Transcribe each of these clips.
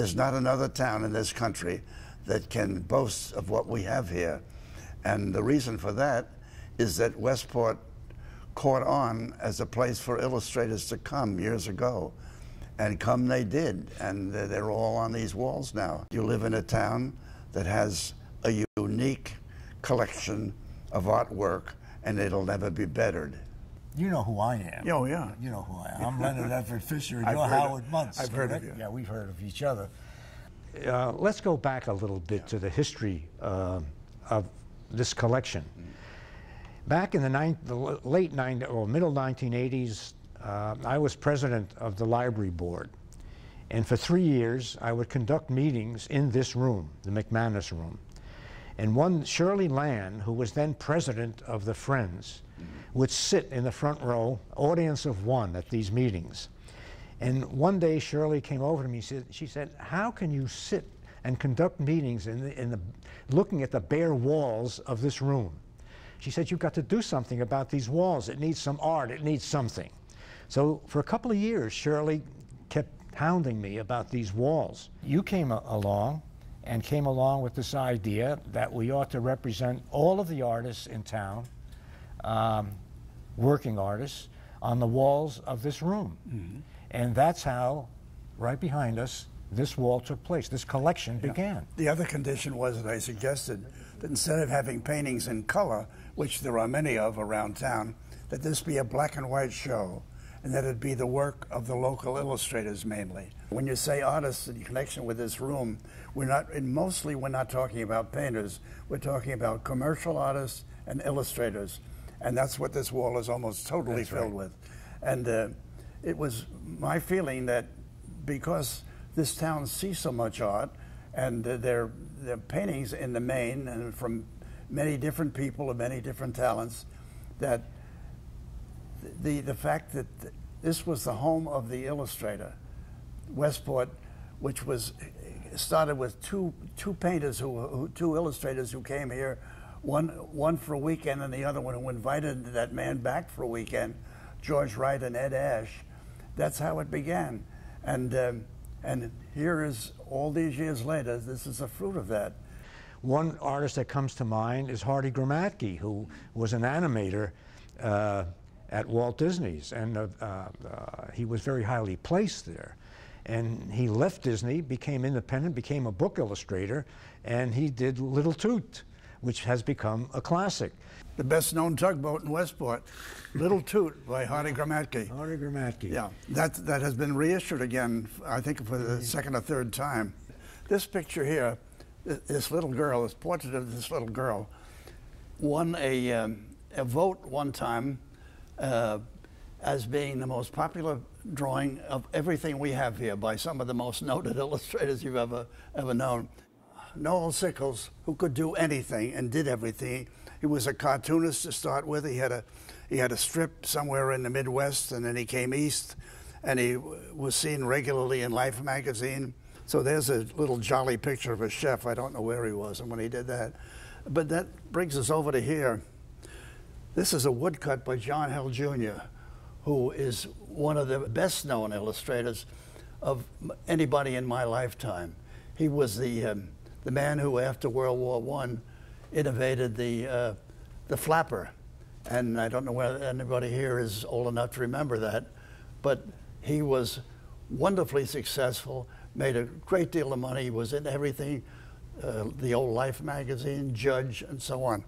There's not another town in this country that can boast of what we have here. And the reason for that is that Westport caught on as a place for illustrators to come years ago. And come they did, and they're all on these walls now. You live in a town that has a unique collection of artwork, and it'll never be bettered. You know who I am. Oh, yeah. You know who I am. I'm Leonard Everett Fisher, and you're Howard Munce. I've heard of you. Yeah, we've heard of each other. Let's go back a little bit to the history of this collection. Back in the middle 1980s, I was president of the library board, and for 3 years I would conduct meetings in this room, the McManus room. And one, Shirley Land, who was then president of the Friends, would sit in the front row, audience of one, at these meetings. And one day Shirley came over to me, she said, how can you sit and conduct meetings looking at the bare walls of this room? She said, you've got to do something about these walls. It needs some art, it needs something. So for a couple of years, Shirley kept hounding me about these walls. You came along and came along with this idea that we ought to represent all of the artists in town, working artists, on the walls of this room. Mm-hmm. And that's how, right behind us, this wall took place. This collection began. The other condition was that I suggested that instead of having paintings in color, which there are many of around town, that this be a black and white show, and that it'd be the work of the local illustrators mainly. When you say artists in connection with this room, we're not talking about painters, we're talking about commercial artists and illustrators, and that's what this wall is almost totally filled with. And it was my feeling that because this town sees so much art, and their paintings in the main, and from many different people of many different talents, that the fact that this was the home of the illustrator, Westport, which was started with two painters, two illustrators who came here, one for a weekend and the other one who invited that man back for a weekend, George Wright and Ed Ash. That's how it began. And here is, all these years later, this is the fruit of that. One artist that comes to mind is Hardy Gramatky, who was an animator at Walt Disney's, and he was very highly placed there. And he left Disney, became independent, became a book illustrator, and he did Little Toot, which has become a classic. The best known tugboat in Westport, Little Toot by Hardy Gramatky. Hardy Gramatky. Yeah, that has been reissued again, I think for the second or third time. This picture here, this little girl, this portrait of this little girl, won a vote one time as being the most popular drawing of everything we have here by some of the most noted illustrators you've ever known. Noel Sickles, who could do anything and did everything. He was a cartoonist to start with. He had a strip somewhere in the Midwest, and then he came east, and he was seen regularly in Life magazine. So there's a little jolly picture of a chef. I don't know where he was and when he did that. But that brings us over to here. This is a woodcut by John Held, Jr., who is one of the best-known illustrators of anybody in my lifetime. He was the man who, after World War I, innovated the flapper. And I don't know whether anybody here is old enough to remember that, but he was wonderfully successful, made a great deal of money, was in everything, the old Life magazine, Judge, and so on.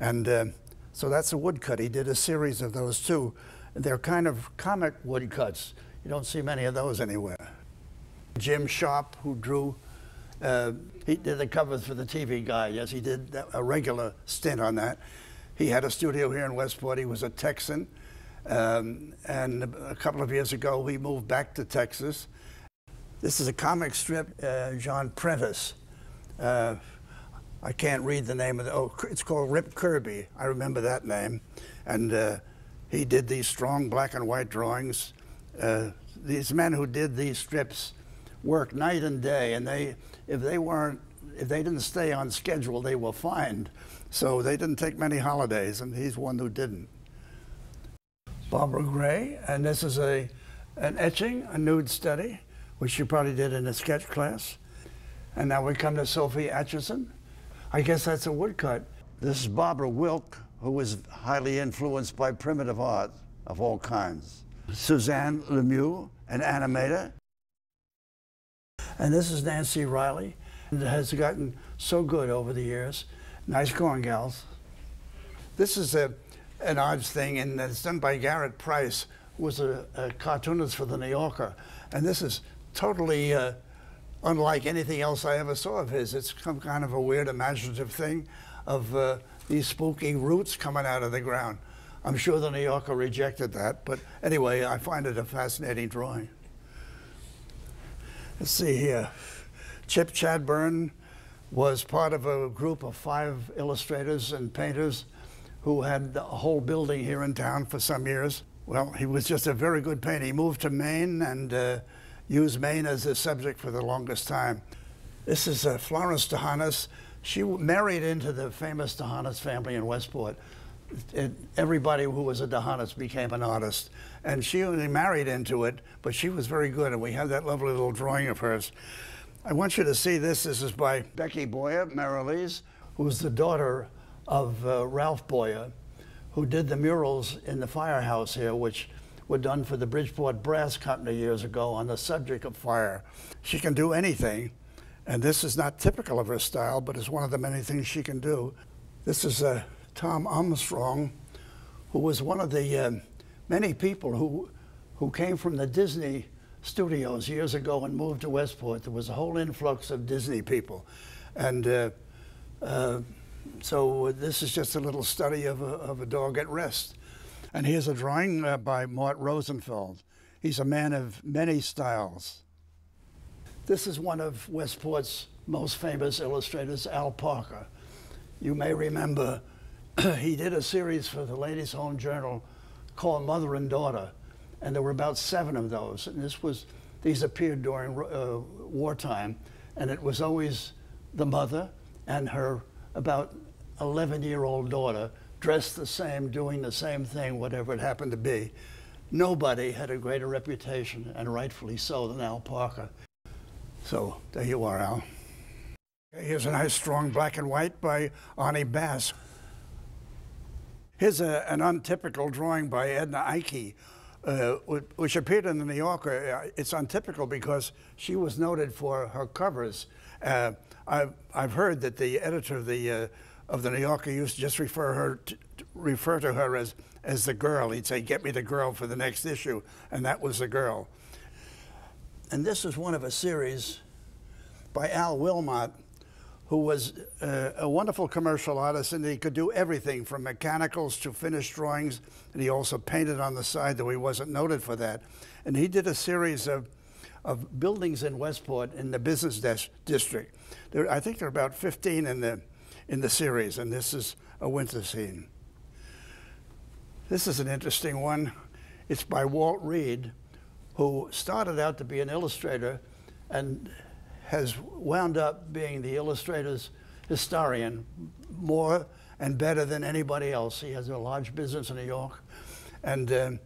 And so that's a woodcut. He did a series of those two. They're kind of comic woodcuts. You don't see many of those anywhere. Jim Sharpe, who drew, he did the covers for the TV Guide. Yes, he did a regular stint on that. He had a studio here in Westport. He was a Texan. And a couple of years ago, he moved back to Texas. This is a comic strip, John Prentice. I can't read the name of the, it's called Rip Kirby. I remember that name. And he did these strong black and white drawings. These men who did these strips worked night and day, and if they didn't stay on schedule, they were fined. So they didn't take many holidays, and he's one who didn't. Barbara Gray, and this is an etching, a nude study which you probably did in a sketch class. And now we come to Sophie Acheson. I guess that's a woodcut. This is Barbara Wilk, who was highly influenced by primitive art of all kinds. Suzanne Lemieux, an animator. And this is Nancy Riley, and it has gotten so good over the years. Nice going, gals. This is an odd thing, and it's done by Garrett Price, who was a cartoonist for The New Yorker. And this is totally unlike anything else I ever saw of his. It's kind of a weird imaginative thing of these spooky roots coming out of the ground. I'm sure The New Yorker rejected that, but anyway, I find it a fascinating drawing. Let's see here. Chip Chadburn was part of a group of 5 illustrators and painters who had a whole building here in town for some years. Well, he was just a very good painter. He moved to Maine and used Maine as his subject for the longest time. This is Florence Tahanis. She married into the famous Tahanis family in Westport. Everybody who was a Dohanos became an artist, and she only married into it, but she was very good, and we have that lovely little drawing of hers. I want you to see this. This is by Becky Boyer Merrilees, who's the daughter of Ralph Boyer, who did the murals in the firehouse here, which were done for the Bridgeport Brass Company years ago on the subject of fire. She can do anything, and this is not typical of her style, but it's one of the many things she can do. This is Tom Armstrong, who was one of the many people who came from the Disney studios years ago and moved to Westport. There was a whole influx of Disney people. And so this is just a little study of a dog at rest. And here's a drawing by Mort Rosenfeld. He's a man of many styles. This is one of Westport's most famous illustrators, Al Parker. You may remember he did a series for the Ladies' Home Journal called Mother and Daughter, and there were about 7 of those. And these appeared during wartime, and it was always the mother and her about 11-year-old daughter dressed the same, doing the same thing, whatever it happened to be. Nobody had a greater reputation, and rightfully so, than Al Parker. So there you are, Al. Here's a nice strong black and white by Ani Bass. Here's an untypical drawing by Edna Icke, which appeared in The New Yorker. It's untypical because she was noted for her covers. I've heard that the editor of the New Yorker used to just refer to her as the girl. He'd say, "Get me the girl for the next issue," and that was the girl. And this is one of a series by Al Wilmot, who was a wonderful commercial artist, and he could do everything from mechanicals to finished drawings, and he also painted on the side, though he wasn't noted for that. And he did a series of buildings in Westport in the business district. I think there are about 15 in the series, and this is a winter scene. This is an interesting one. It's by Walt Reed, who started out to be an illustrator and has wound up being the illustrator's historian more and better than anybody else. He has a large business in New York, and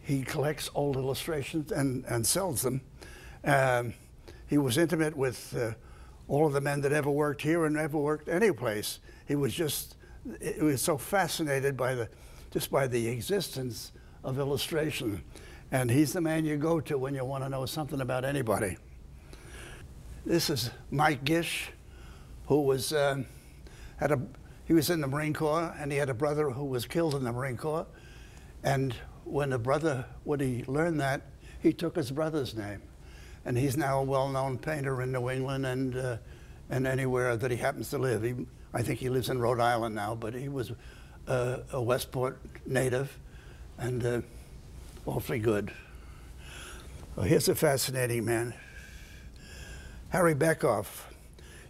he collects old illustrations and sells them. He was intimate with all of the men that ever worked here and ever worked any place. He was so fascinated by the existence of illustration. And he's the man you go to when you want to know something about anybody. This is Mike Gish, who was he was in the Marine Corps, and he had a brother who was killed in the Marine Corps. And when the brother, when he learned that, he took his brother's name, and he's now a well-known painter in New England and anywhere that he happens to live. I think he lives in Rhode Island now, but he was a Westport native, and awfully good. Well, here's a fascinating man. Harry Beckoff.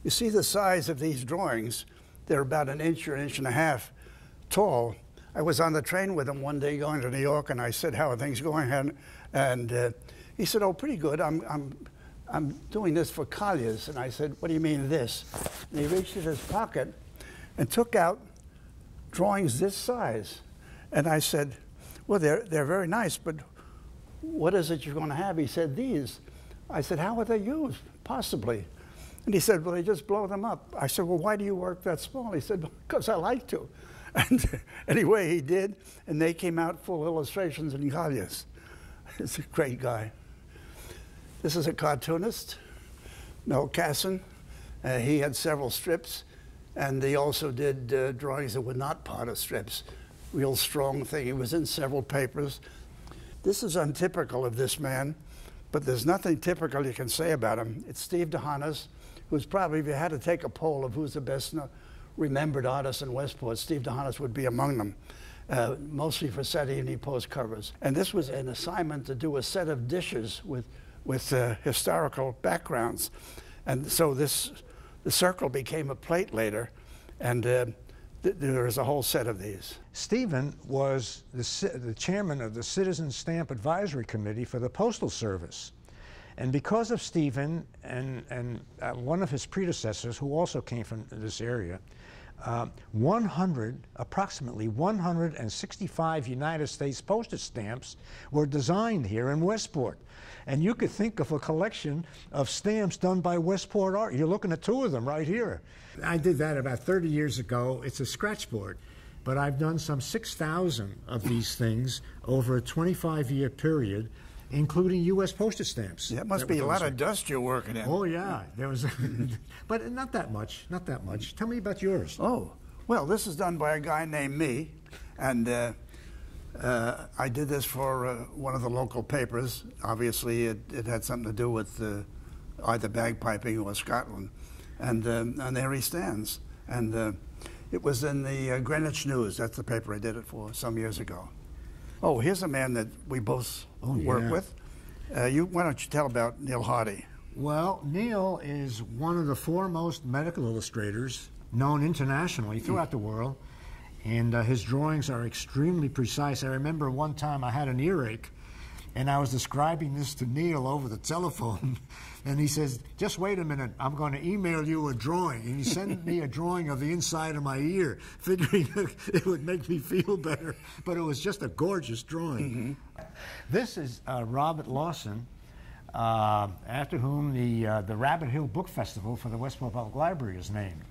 You see the size of these drawings. They're about an inch or an inch and a half tall. I was on the train with him one day going to New York, and I said, "How are things going?" And he said, "Oh, pretty good. I'm doing this for Collier's." And I said, "What do you mean this?" And he reached in his pocket and took out drawings this size. And I said, "Well, they're very nice, but what is it you're going to have?" He said, "These." I said, how are they used, possibly? And he said, well, they just blow them up. I said, well, why do you work that small? He said, because I like to. And anyway, he did, and they came out full illustrations and colliers. He's a great guy. This is a cartoonist, Noel Casson. He had several strips, and he also did drawings that were not part of strips. Real strong thing. He was in several papers. This is untypical of this man, but there's nothing typical you can say about him. It's Steve Dohanos, who's probably, if you had to take a poll of who's the best remembered artist in Westport, Steve Dohanos would be among them, mostly for Saturday Evening Post covers. And this was an assignment to do a set of dishes with historical backgrounds. And so the circle became a plate later, and there is a whole set of these. Steven was the chairman of the Citizen Stamp Advisory Committee for the Postal Service. And because of Steven and one of his predecessors, who also came from this area, approximately 165 United States postage stamps were designed here in Westport. And you could think of a collection of stamps done by Westport Art. You're looking at two of them right here. I did that about 30 years ago. It's a scratch board, but I've done some 6,000 of these things over a 25-year period, including U.S. postage stamps. Yeah, it must be a lot of dust you're working in. Oh, yeah. There was, but not that much, not that much. Tell me about yours. Oh, well, this is done by a guy named me, and I did this for one of the local papers. Obviously, it had something to do with either bagpiping or Scotland, and there he stands. And it was in the Greenwich News. That's the paper I did it for some years ago. Oh, here's a man that we both work with. Why don't you tell about Neil Hardy? Well, Neil is one of the foremost medical illustrators known internationally throughout the world, and his drawings are extremely precise. I remember one time I had an earache, and I was describing this to Neil over the telephone, and he says, just wait a minute, I'm going to email you a drawing. And he sent me a drawing of the inside of my ear, figuring it would make me feel better. But it was just a gorgeous drawing. Mm-hmm. This is Robert Lawson, after whom the Rabbit Hill Book Festival for the Westport Public Library is named.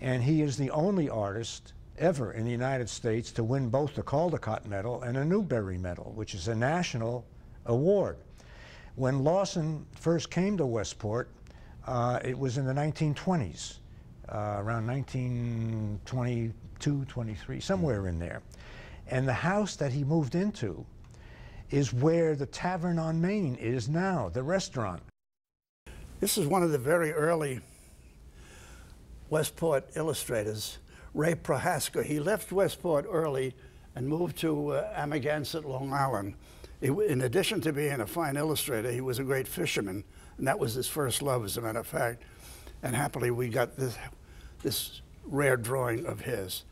And he is the only artist ever in the United States to win both the Caldecott Medal and a Newbery Medal, which is a national award. When Lawson first came to Westport, it was in the 1920s, around 1922, 23, somewhere in there. And the house that he moved into is where the Tavern on Main is now, the restaurant. This is one of the very early Westport illustrators, Ray Prohaska. He left Westport early and moved to Amagansett, Long Island. In addition to being a fine illustrator, he was a great fisherman, and that was his first love, as a matter of fact. And happily, we got this rare drawing of his.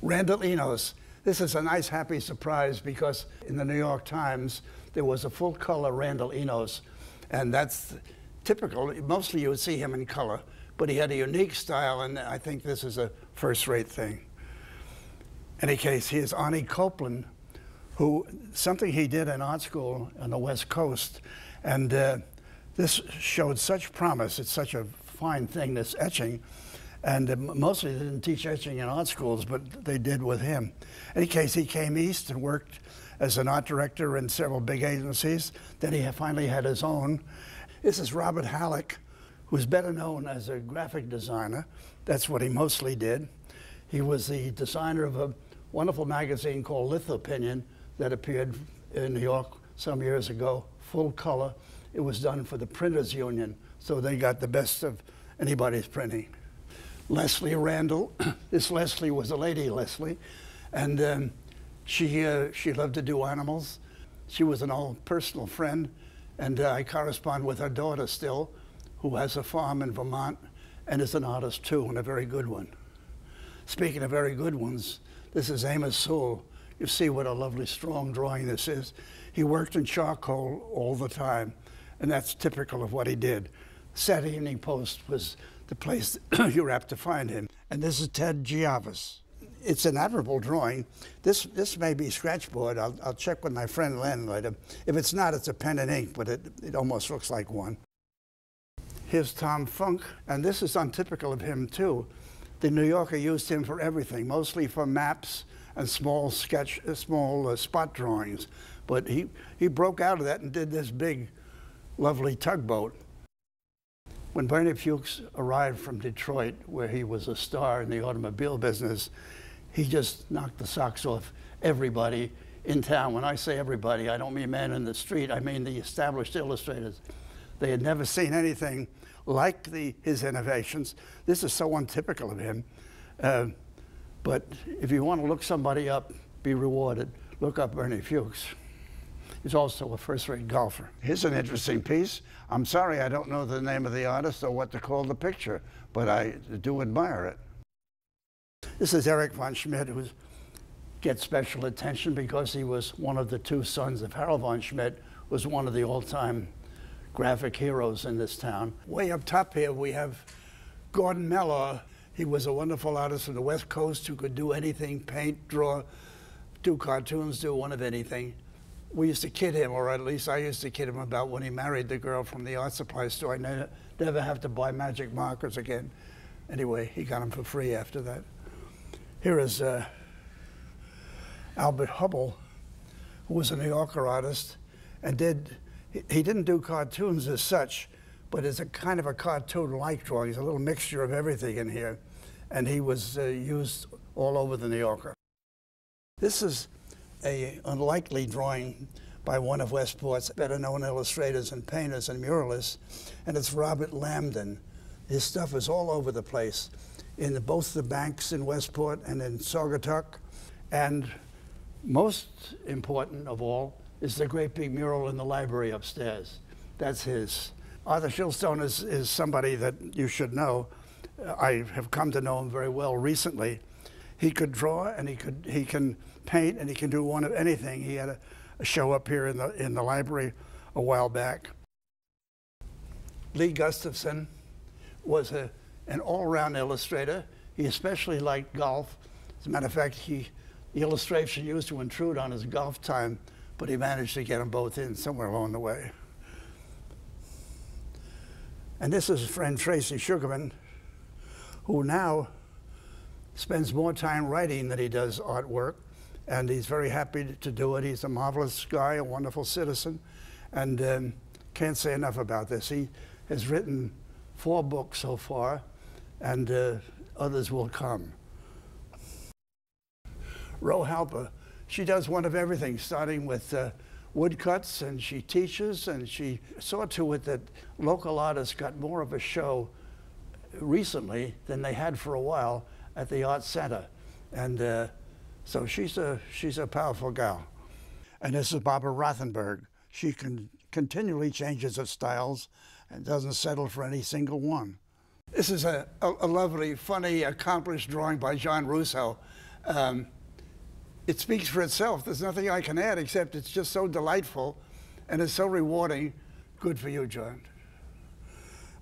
Randall Enos. This is a nice, happy surprise, because in the New York Times, there was a full-color Randall Enos, and that's typical. Mostly you would see him in color, but he had a unique style, and I think this is a first-rate thing. In any case, here's Arnie Copeland, who, something he did in art school on the West Coast, and this showed such promise. It's such a fine thing, this etching, and mostly they didn't teach etching in art schools, but they did with him. In any case, he came east and worked as an art director in several big agencies. Then he finally had his own. This is Robert Halleck, who's better known as a graphic designer. That's what he mostly did. He was the designer of a wonderful magazine called Lithopinion, that appeared in New York some years ago, full color. It was done for the Printers Union, so they got the best of anybody's printing. Leslie Randall. This Leslie was a lady Leslie, and she loved to do animals. She was an old personal friend, and I correspond with her daughter still, who has a farm in Vermont and is an artist too, and a very good one. Speaking of very good ones, this is Amos Sewell. You see what a lovely, strong drawing this is. He worked in charcoal all the time, and that's typical of what he did. Saturday Evening Post was the place you're apt to find him. And this is Ted Giavas. it's an admirable drawing. This may be scratchboard. I'll check with my friend Len later. If it's not, it's a pen and ink, but it almost looks like one. Here's Tom Funk, and this is untypical of him too. The New Yorker used him for everything, mostly for maps and small sketch, spot drawings. But he broke out of that and did this big, lovely tugboat. When Bernie Fuchs arrived from Detroit, where he was a star in the automobile business, he just knocked the socks off everybody in town. When I say everybody, I don't mean men in the street, I mean the established illustrators. They had never seen anything like his innovations. This is so untypical of him. But if you want to look somebody up, be rewarded. Look up Bernie Fuchs. He's also a first-rate golfer. Here's an interesting piece. I'm sorry I don't know the name of the artist or what to call the picture, but I do admire it. This is Erich von Schmidt, who gets special attention because he was one of the two sons of Harold von Schmidt, was one of the all-time graphic heroes in this town. Way up top here, we have Gordon Mellor. He was a wonderful artist from the West Coast who could do anything, paint, draw, do cartoons, do one of anything. We used to kid him, or at least I used to kid him about when he married the girl from the art supply store. I never have to buy magic markers again. Anyway, he got them for free after that. Here is Albert Hubbell, who was a New Yorker artist and he didn't do cartoons as such, but it's a kind of a cartoon-like drawing. It's a little mixture of everything in here. And he was used all over the New Yorker. This is an unlikely drawing by one of Westport's better-known illustrators and painters and muralists, and it's Robert Lambden. His stuff is all over the place, in both the banks in Westport and in Saugatuck. And most important of all is the great big mural in the library upstairs. That's his. Arthur Shillstone is somebody that you should know. I have come to know him very well recently. He could draw, and he can paint, and he can do one of anything. He had a show up here in the library a while back. Lee Gustafson was an all-round illustrator. He especially liked golf. As a matter of fact, the illustration used to intrude on his golf time, but he managed to get them both in somewhere along the way. And this is his friend Tracy Sugarman, who now spends more time writing than he does artwork, and he's very happy to do it. He's a marvelous guy, a wonderful citizen, and can't say enough about this. He has written 4 books so far, and others will come. Ro Halper, she does one of everything, starting with woodcuts, and she teaches, and she saw to it that local artists got more of a show recently than they had for a while at the Art Center. And so she's a powerful gal. And this is Barbara Rothenberg. She continually changes her styles and doesn't settle for any single one. This is a lovely, funny, accomplished drawing by John Russo. It speaks for itself. There's nothing I can add except it's just so delightful and it's so rewarding. Good for you, John.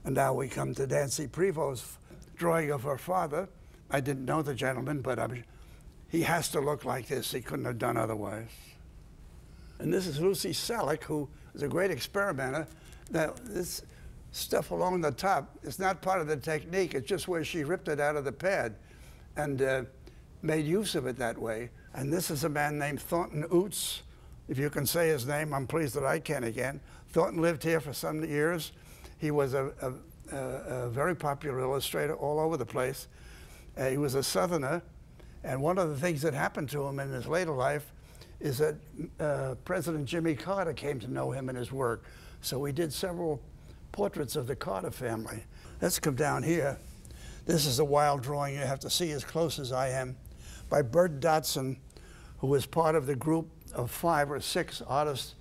And now we come to Nancy Prevost's drawing of her father. I didn't know the gentleman, but he has to look like this. He couldn't have done otherwise. And this is Lucy Selleck, who is a great experimenter. Now, this stuff along the top is not part of the technique. It's just where she ripped it out of the pad and made use of it that way. And this is a man named Thornton Oots. If you can say his name, I'm pleased that I can again. Thornton lived here for some years. He was a very popular illustrator all over the place. He was a Southerner, and one of the things that happened to him in his later life is that President Jimmy Carter came to know him and his work. So he did several portraits of the Carter family. Let's come down here. This is a wild drawing you have to see as close as I am by Bert Dodson, who was part of the group of 5 or 6 artists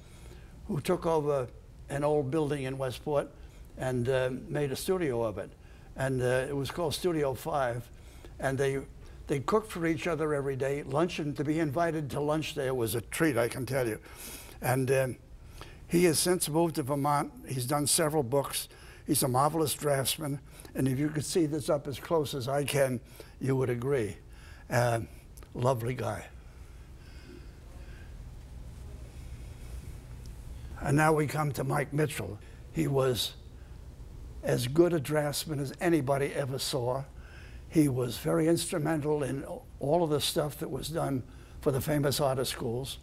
who took over an old building in Westport and made a studio of it. And it was called Studio 5. And they cooked for each other every day. Lunch, and to be invited to lunch there was a treat, I can tell you. And he has since moved to Vermont. He's done several books. He's a marvelous draftsman. And if you could see this up as close as I can, you would agree. lovely guy. And now we come to Mike Mitchell. He was as good a draftsman as anybody ever saw. He was very instrumental in all of the stuff that was done for the famous artist schools.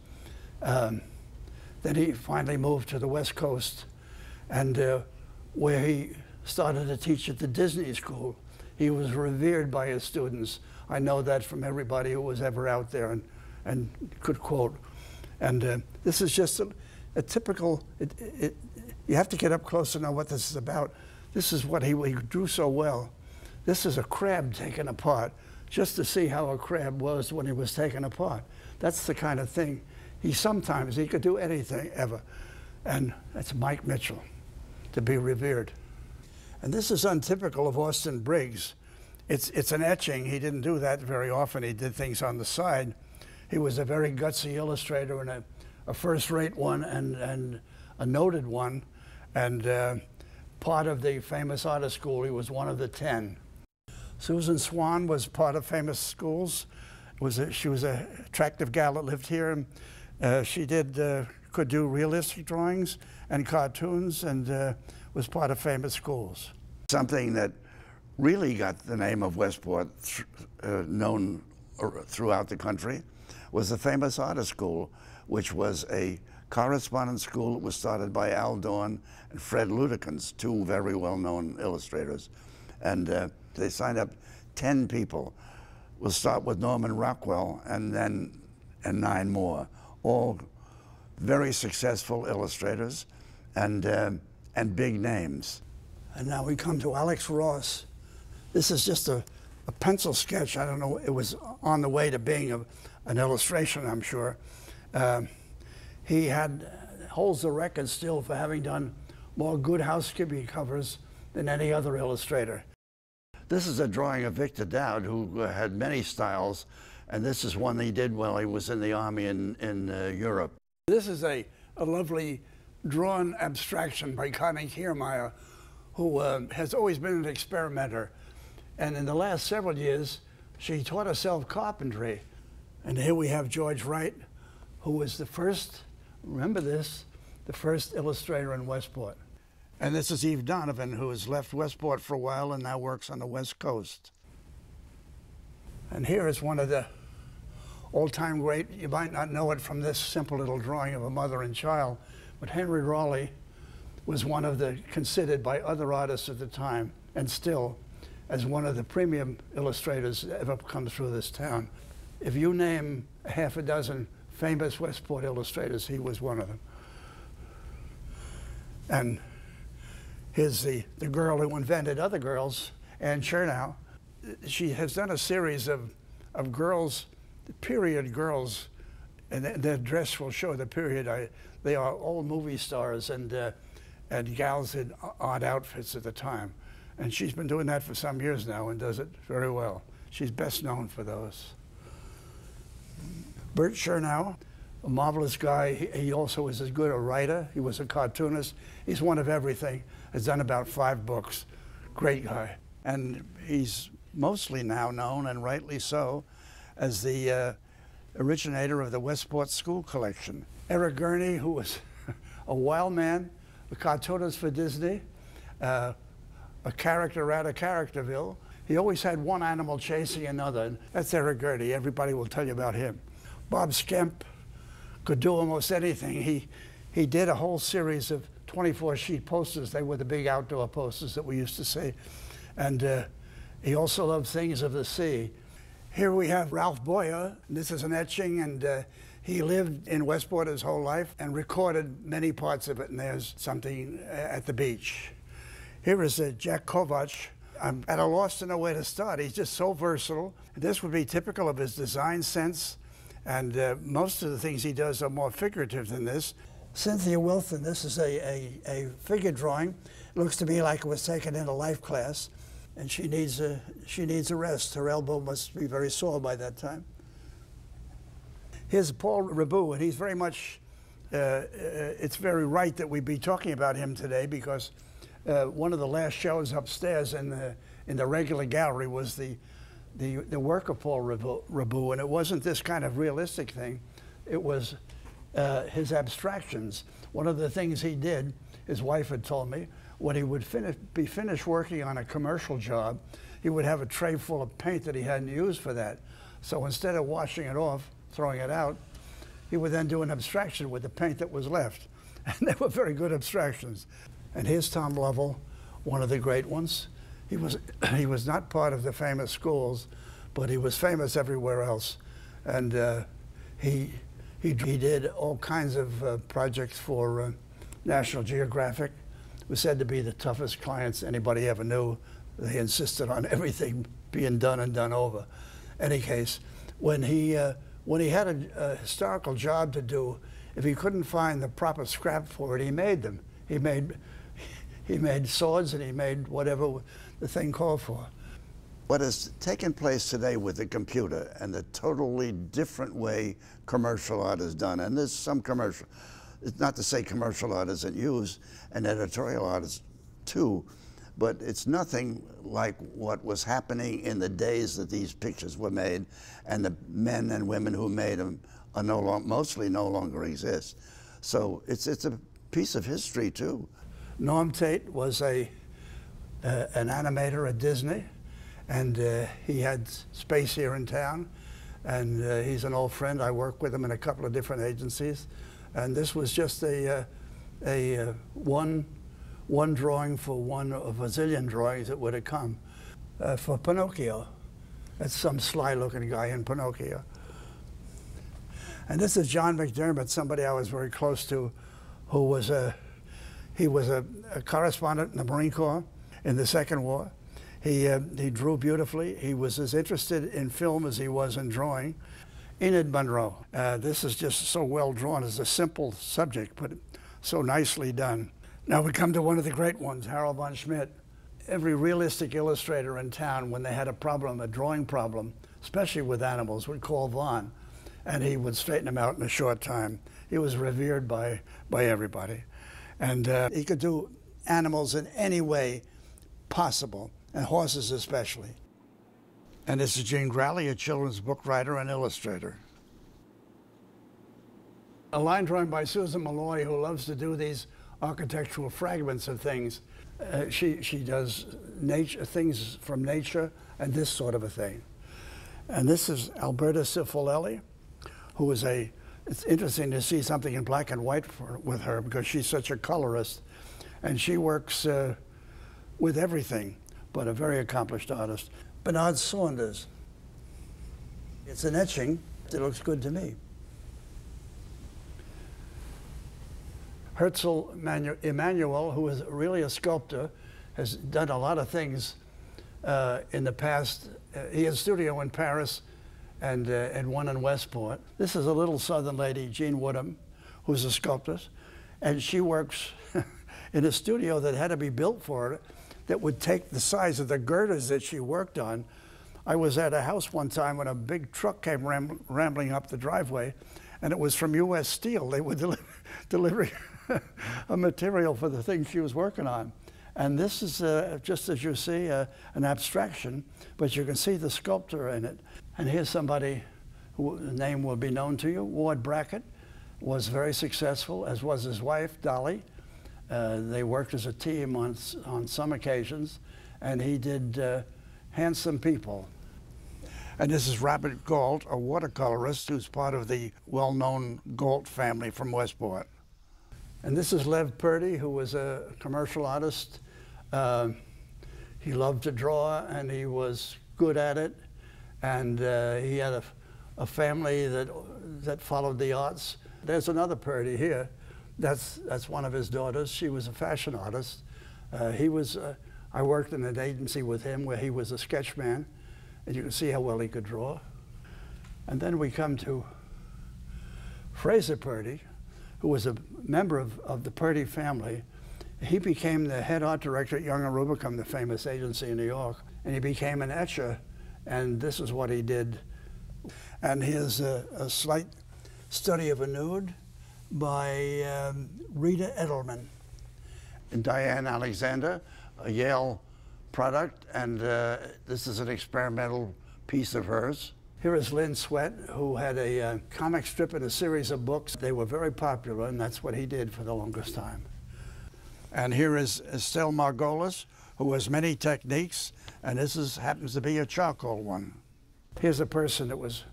Then he finally moved to the West Coast, and where he started to teach at the Disney School. He was revered by his students. I know that from everybody who was ever out there and could quote. And this is just a typical, you have to get up close to know what this is about. This is what he drew so well. This is a crab taken apart, just to see how a crab was when he was taken apart. That's the kind of thing. He could do anything ever. And that's Mike Mitchell, to be revered. And this is untypical of Austin Briggs. It's an etching. He didn't do that very often. He did things on the side. He was a very gutsy illustrator, and a first-rate one, and a noted one. And part of the famous artist school, he was one of the 10. Susan Swan was part of famous schools. She was an attractive gal that lived here. And, she could do realistic drawings and cartoons, and was part of famous schools. Something that really got the name of Westport known throughout the country was the famous artist school, which was a correspondence school that was started by Al Dorn and Fred Ludekins, two very well-known illustrators. And they signed up 10 people. We'll start with Norman Rockwell and 9 more, all very successful illustrators and big names. And now we come to Alex Ross. This is just a pencil sketch. I don't know, it was on the way to being an illustration, I'm sure. He holds the record still for having done more Good Housekeeping covers than any other illustrator. This is a drawing of Victor Dowd, who had many styles, and this is one he did while he was in the army in Europe. This is a lovely drawn abstraction by Connie Kiermaier, who has always been an experimenter. And in the last several years, she taught herself carpentry. And here we have George Wright, who was the first, remember this, the first illustrator in Westport. And this is Eve Donovan, who has left Westport for a while and now works on the West Coast. And here is one of the all-time great, you might not know it from this simple little drawing of a mother and child, but Henry Rawley was one of the, considered by other artists at the time, and still, as one of the premium illustrators that ever come through this town. If you name half a dozen famous Westport illustrators, he was one of them. And here's the girl who invented other girls, Ann Chernow. She has done a series of girls, period girls, and their dress will show the period. They are all movie stars and gals in odd outfits at the time. And she's been doing that for some years now and does it very well. She's best known for those. Bert Chernow, a marvelous guy. He also is as good a writer. He was a cartoonist. He's one of everything. Has done about 5 books. Great guy. And he's mostly now known, and rightly so, as the originator of the Westport School Collection. Eric Gurney, who was a wild man, a cartoonist for Disney, a character out of Characterville. He always had one animal chasing another. That's Eric Gurney. Everybody will tell you about him. Bob Skemp could do almost anything. He did a whole series of 24-sheet posters. They were the big outdoor posters that we used to see. And he also loved things of the sea. Here we have Ralph Boyer. This is an etching, and he lived in Westport his whole life and recorded many parts of it, and there's something at the beach. Here is Jack Kovach. I'm at a loss to know where to start. He's just so versatile. This would be typical of his design sense, and most of the things he does are more figurative than this. Cynthia Wilson, this is a figure drawing. It looks to me like it was taken in a life class, and she needs a rest. Her elbow must be very sore by that time. Here's Paul Raboud, and he's very much, it's very right that we be talking about him today, because one of the last shows upstairs in the regular gallery was the the work of Paul Raboud, and it wasn't this kind of realistic thing. It was his abstractions. One of the things he did, his wife had told me, when he would be finished working on a commercial job, he would have a tray full of paint that he hadn't used for that. So instead of washing it off, throwing it out, he would then do an abstraction with the paint that was left. And they were very good abstractions. And here's Tom Lovell, one of the great ones. He was not part of the famous schools, but he was famous everywhere else. And he did all kinds of projects for National Geographic. It was said to be the toughest clients anybody ever knew. They insisted on everything being done and done over. In any case, when he had a historical job to do, if he couldn't find the proper scrap for it, he made them. He made swords, and he made whatever the thing called for. What has taken place today with the computer and the totally different way commercial art is done, and there's some commercial, it's not to say commercial art isn't used, and editorial art is too, but it's nothing like what was happening in the days that these pictures were made, and the men and women who made them are mostly no longer exist. So it's a piece of history too. Norm Tate was an animator at Disney, and he had space here in town, and he's an old friend. I work with him in a couple of different agencies, and this was just one drawing for one of a zillion drawings that would have come for Pinocchio. That's some sly-looking guy in Pinocchio. And this is John McDermott, somebody I was very close to, who was a correspondent in the Marine Corps in the Second War. He drew beautifully. He was as interested in film as he was in drawing. Enid Monroe. This is just so well drawn. It's a simple subject, but so nicely done. Now we come to one of the great ones, Harold von Schmidt. Every realistic illustrator in town, when they had a problem, a drawing problem, especially with animals, would call Von, and he would straighten them out in a short time. He was revered by everybody. And he could do animals in any way possible, and horses especially. And this is Jean Growley, a children's book writer and illustrator. A line drawing by Susan Malloy, who loves to do these architectural fragments of things. She does nature, things from nature and this sort of a thing. And this is Alberta Cifolelli, who is a... It's interesting to see something in black and white with her, because she's such a colorist, and she works with everything, but a very accomplished artist. Bernard Saunders. It's an etching. It looks good to me. Herzl Emanuel, who is really a sculptor, has done a lot of things in the past. He has a studio in Paris, and one in Westport. This is a little Southern lady, Jean Woodham, who's a sculptress, and she works in a studio that had to be built for her, that would take the size of the girders that she worked on. I was at a house one time when a big truck came rambling up the driveway, and it was from U.S. Steel. They were delivering a material for the thing she was working on. And this is, just as you see, an abstraction, but you can see the sculptor in it. And here's somebody whose name will be known to you. Ward Brackett was very successful, as was his wife, Dolly. They worked as a team on some occasions, and he did handsome people. And this is Robert Galt, a watercolorist who's part of the well-known Galt family from Westport. And this is Lev Purdy, who was a commercial artist. He loved to draw, and he was good at it. And he had a family that followed the arts. There's another Purdy here. That's one of his daughters. She was a fashion artist. I worked in an agency with him where he was a sketch man, and you can see how well he could draw. And then we come to Fraser Purdy, who was a member of the Purdy family. He became the head art director at Young & Rubicam, the famous agency in New York, and he became an etcher. And this is what he did. And here's a slight study of a nude by Rita Edelman. And Diane Alexander, a Yale product, and this is an experimental piece of hers. Here is Lynn Swett, who had a comic strip and a series of books. They were very popular, and that's what he did for the longest time. And here is Estelle Margolis, who has many techniques, and this is, happens to be a charcoal one. Here's a person that was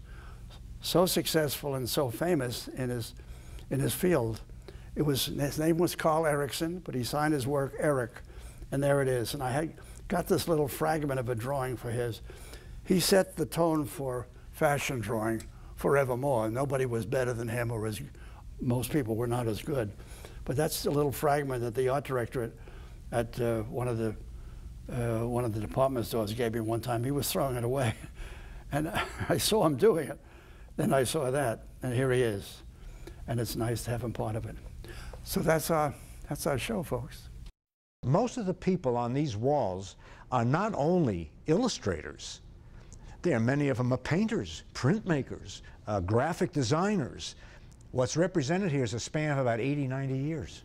so successful and so famous in his field. It was, his name was Carl Erickson, but he signed his work Eric, and there it is. And I had got this little fragment of a drawing for his. He set the tone for fashion drawing forevermore. Nobody was better than him, or his, most people were not as good. But that's a little fragment that the art director at one of the department stores gave me one time. He was throwing it away, and I saw him doing it. Then I saw that, and here he is. And it's nice to have him part of it. So that's our show, folks. Most of the people on these walls are not only illustrators. There are many of them are painters, printmakers, graphic designers. What's represented here is a span of about 80, 90 years.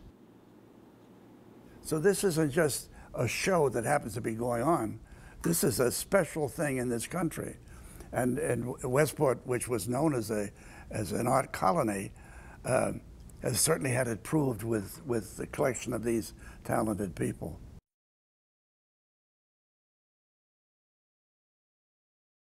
So this isn't just a show that happens to be going on. This is a special thing in this country. And Westport, which was known as an art colony, has certainly had it proved with the collection of these talented people.